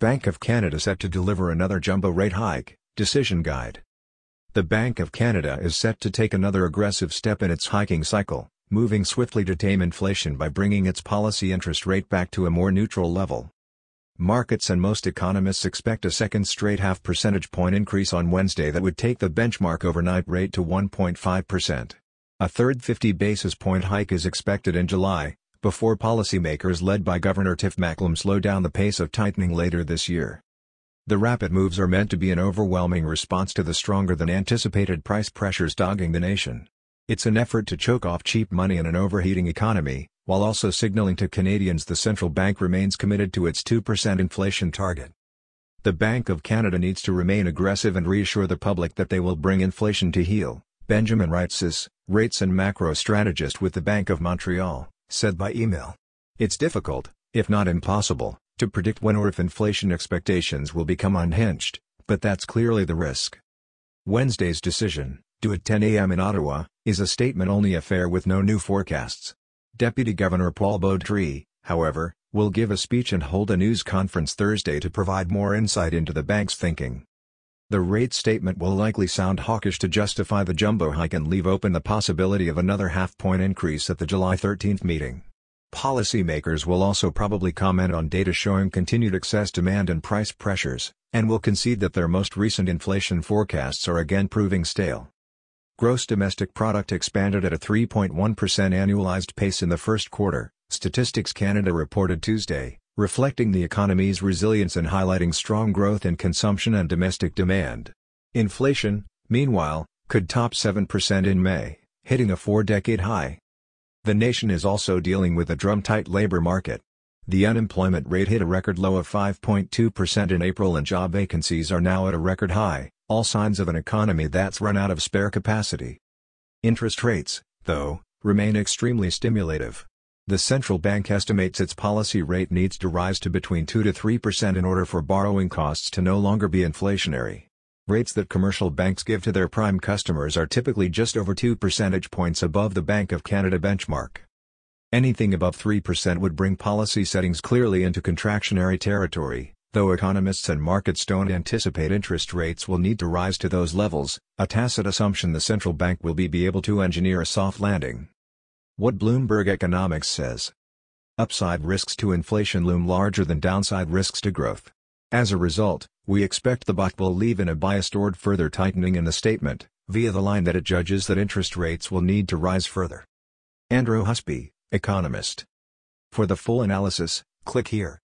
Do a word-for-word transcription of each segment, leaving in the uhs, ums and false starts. Bank of Canada set to deliver another jumbo rate hike, decision guide. The Bank of Canada is set to take another aggressive step in its hiking cycle, moving swiftly to tame inflation by bringing its policy interest rate back to a more neutral level. Markets and most economists expect a second straight half percentage point increase on Wednesday that would take the benchmark overnight rate to one point five percent. A third fifty basis point hike is expected in July, before policymakers led by Governor Tiff Macklem slow down the pace of tightening later this year. The rapid moves are meant to be an overwhelming response to the stronger-than-anticipated price pressures dogging the nation. It's an effort to choke off cheap money in an overheating economy, while also signaling to Canadians the central bank remains committed to its two percent inflation target. The Bank of Canada needs to remain aggressive and reassure the public that they will bring inflation to heel, Benjamin Reitzis, rates and macro strategist with the Bank of Montreal, said by email. It's difficult, if not impossible, to predict when or if inflation expectations will become unhinged, but that's clearly the risk. Wednesday's decision, due at ten a m in Ottawa, is a statement-only affair with no new forecasts. Deputy Governor Paul Beaudry, however, will give a speech and hold a news conference Thursday to provide more insight into the bank's thinking. The rate statement will likely sound hawkish to justify the jumbo hike and leave open the possibility of another half-point increase at the July thirteenth meeting. Policymakers will also probably comment on data showing continued excess demand and price pressures, and will concede that their most recent inflation forecasts are again proving stale. Gross domestic product expanded at a three point one percent annualized pace in the first quarter, Statistics Canada reported Tuesday, reflecting the economy's resilience and highlighting strong growth in consumption and domestic demand. Inflation, meanwhile, could top seven percent in May, hitting a four-decade high. The nation is also dealing with a drum-tight labor market. The unemployment rate hit a record low of five point two percent in April and job vacancies are now at a record high, all signs of an economy that's run out of spare capacity. Interest rates, though, remain extremely stimulative. The central bank estimates its policy rate needs to rise to between two to three percent in order for borrowing costs to no longer be inflationary. Rates that commercial banks give to their prime customers are typically just over two percentage points above the Bank of Canada benchmark. Anything above three percent would bring policy settings clearly into contractionary territory, though economists and markets don't anticipate interest rates will need to rise to those levels, a tacit assumption the central bank will be, be able to engineer a soft landing. What Bloomberg Economics says. Upside risks to inflation loom larger than downside risks to growth. As a result, we expect the B O C will leave in a bias toward further tightening in the statement, via the line that it judges that interest rates will need to rise further. Andrew Husby, economist. For the full analysis, click here.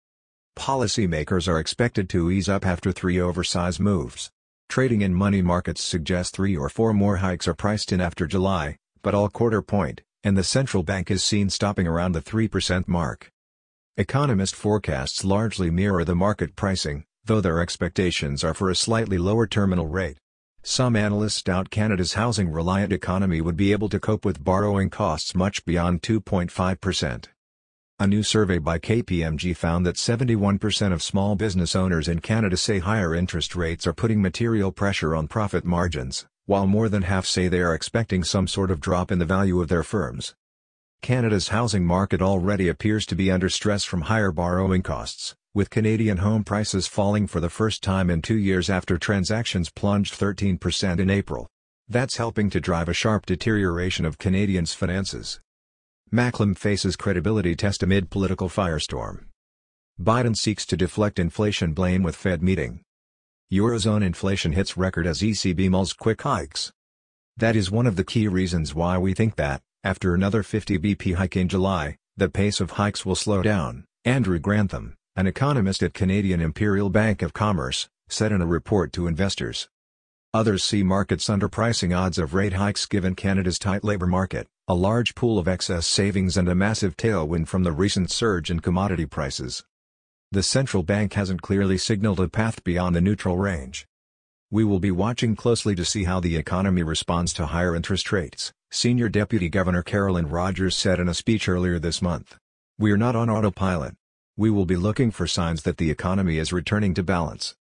Policymakers are expected to ease up after three oversized moves. Trading in money markets suggests three or four more hikes are priced in after July, but all quarter point, and the central bank is seen stopping around the three percent mark. Economist forecasts largely mirror the market pricing, though their expectations are for a slightly lower terminal rate. Some analysts doubt Canada's housing-reliant economy would be able to cope with borrowing costs much beyond two point five percent. A new survey by K P M G found that seventy-one percent of small business owners in Canada say higher interest rates are putting material pressure on profit margins, while more than half say they are expecting some sort of drop in the value of their firms. Canada's housing market already appears to be under stress from higher borrowing costs, with Canadian home prices falling for the first time in two years after transactions plunged thirteen percent in April. That's helping to drive a sharp deterioration of Canadians' finances. Macklem faces credibility test amid political firestorm. Biden seeks to deflect inflation blame with Fed meeting. Eurozone inflation hits record as E C B mulls quick hikes. That is one of the key reasons why we think that, after another fifty B P hike in July, the pace of hikes will slow down, Andrew Grantham, an economist at Canadian Imperial Bank of Commerce, said in a report to investors. Others see markets underpricing odds of rate hikes given Canada's tight labor market, a large pool of excess savings and a massive tailwind from the recent surge in commodity prices. The central bank hasn't clearly signaled a path beyond the neutral range. We will be watching closely to see how the economy responds to higher interest rates, Senior Deputy Governor Carolyn Rogers said in a speech earlier this month. We're not on autopilot. We will be looking for signs that the economy is returning to balance.